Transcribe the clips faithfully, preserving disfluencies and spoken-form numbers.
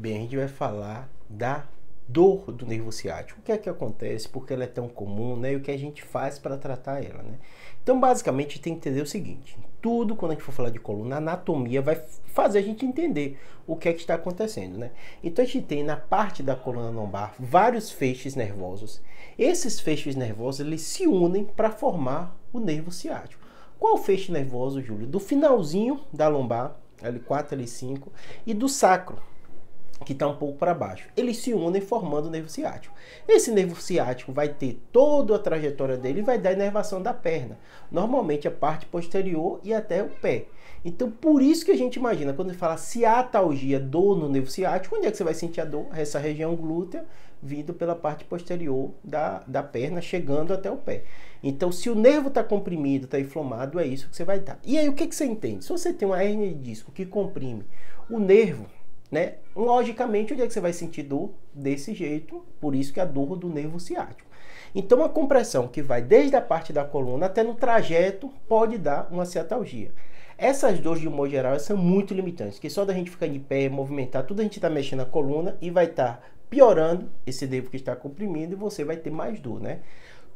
Bem, a gente vai falar da dor do nervo ciático. O que é que acontece, por que ela é tão comum, né? E o que a gente faz para tratar ela, né? Então, basicamente, a gente tem que entender o seguinte. Tudo, quando a gente for falar de coluna, a anatomia vai fazer a gente entender o que é que está acontecendo, né? Então, a gente tem na parte da coluna lombar vários feixes nervosos. Esses feixes nervosos, eles se unem para formar o nervo ciático. Qual o feixe nervoso, Júlio? Do finalzinho da lombar, L quatro, L cinco, e do sacro, que está um pouco para baixo. Eles se unem formando o nervo ciático. Esse nervo ciático vai ter toda a trajetória dele e vai dar inervação da perna. Normalmente a parte posterior e até o pé. Então, por isso que a gente imagina, quando fala ciatalgia, dor no nervo ciático, onde é que você vai sentir a dor? Essa região glútea, vindo pela parte posterior da, da perna, chegando até o pé. Então, se o nervo está comprimido, está inflamado, é isso que você vai dar. E aí, o que, que você entende? Se você tem uma hérnia de disco que comprime o nervo, né? Logicamente, onde é que você vai sentir dor? Desse jeito, por isso que é a dor do nervo ciático. Então, a compressão que vai desde a parte da coluna até no trajeto pode dar uma ciatalgia. Essas dores, de um modo geral, são muito limitantes, que só da gente ficar de pé, movimentar, tudo a gente está mexendo a coluna e vai estar tá piorando esse nervo que está comprimido e você vai ter mais dor, né?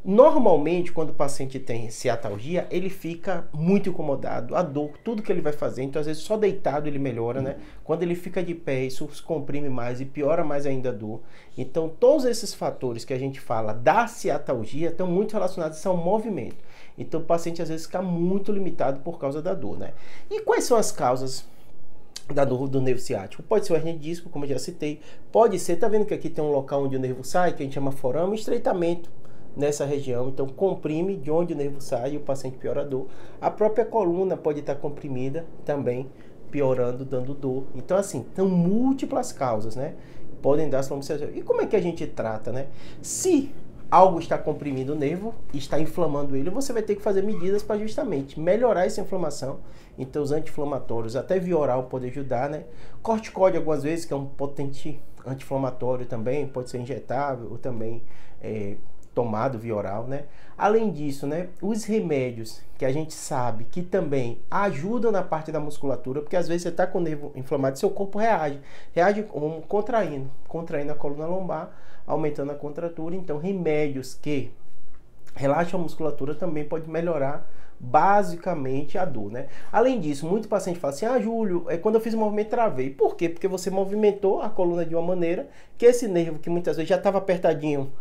Normalmente, quando o paciente tem ciatalgia, ele fica muito incomodado, a dor, tudo que ele vai fazer. Então, às vezes, só deitado ele melhora, né? Quando ele fica de pé, isso se comprime mais e piora mais ainda a dor. Então, todos esses fatores que a gente fala da ciatalgia estão muito relacionados ao movimento. Então, o paciente, às vezes, fica muito limitado por causa da dor, né? E quais são as causas da dor do nervo ciático? Pode ser o hérnia de disco, como eu já citei. Pode ser, tá vendo que aqui tem um local onde o nervo sai, que a gente chama forame, estreitamento nessa região, então comprime de onde o nervo sai e o paciente piora a dor. A própria coluna pode estar comprimida também, piorando, dando dor. Então, assim, são múltiplas causas, né? Podem dar ciatalgia. E como é que a gente trata, né? Se algo está comprimindo o nervo, está inflamando ele, você vai ter que fazer medidas para justamente melhorar essa inflamação. Então, os anti-inflamatórios, até via oral, pode ajudar, né? Corticoide, algumas vezes, que é um potente anti-inflamatório também, pode ser injetável ou também é, tomado via oral, né? Além disso, né, os remédios que a gente sabe que também ajudam na parte da musculatura, porque às vezes você está com o nervo inflamado e seu corpo reage, reage como contraindo, contraindo a coluna lombar, aumentando a contratura. Então, remédios que relaxam a musculatura também pode melhorar basicamente a dor, né? Além disso, muito paciente fala assim: ah, Júlio, é quando eu fiz o movimento travei. Por quê? Porque você movimentou a coluna de uma maneira que esse nervo que muitas vezes já estava apertadinho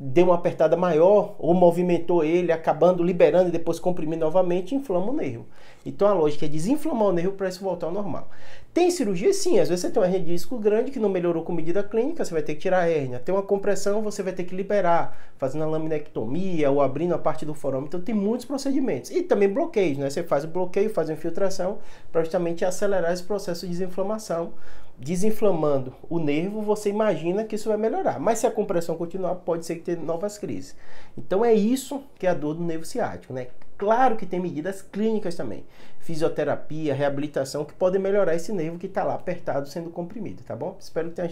deu uma apertada maior ou movimentou ele, acabando liberando e depois comprimindo novamente, inflama o nervo. Então, a lógica é desinflamar o nervo para isso voltar ao normal. Tem cirurgia? Sim. Às vezes você tem um hérnia de disco grande que não melhorou com medida clínica, você vai ter que tirar a hérnia. Tem uma compressão, você vai ter que liberar, fazendo a laminectomia ou abrindo a parte do forame. Então, tem muitos procedimentos. E também bloqueios, né? Você faz o bloqueio, faz a infiltração para justamente acelerar esse processo de desinflamação. Desinflamando o nervo, você imagina que isso vai melhorar, mas se a compressão continuar, pode ser que tenha novas crises. Então, é isso que é a dor do nervo ciático, né? Claro que tem medidas clínicas também, fisioterapia, reabilitação, que podem melhorar esse nervo que está lá apertado, sendo comprimido, tá bom? Espero que tenha